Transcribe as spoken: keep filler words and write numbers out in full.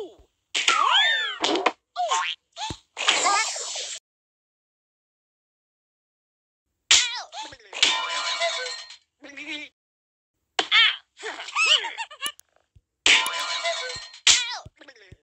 Woo!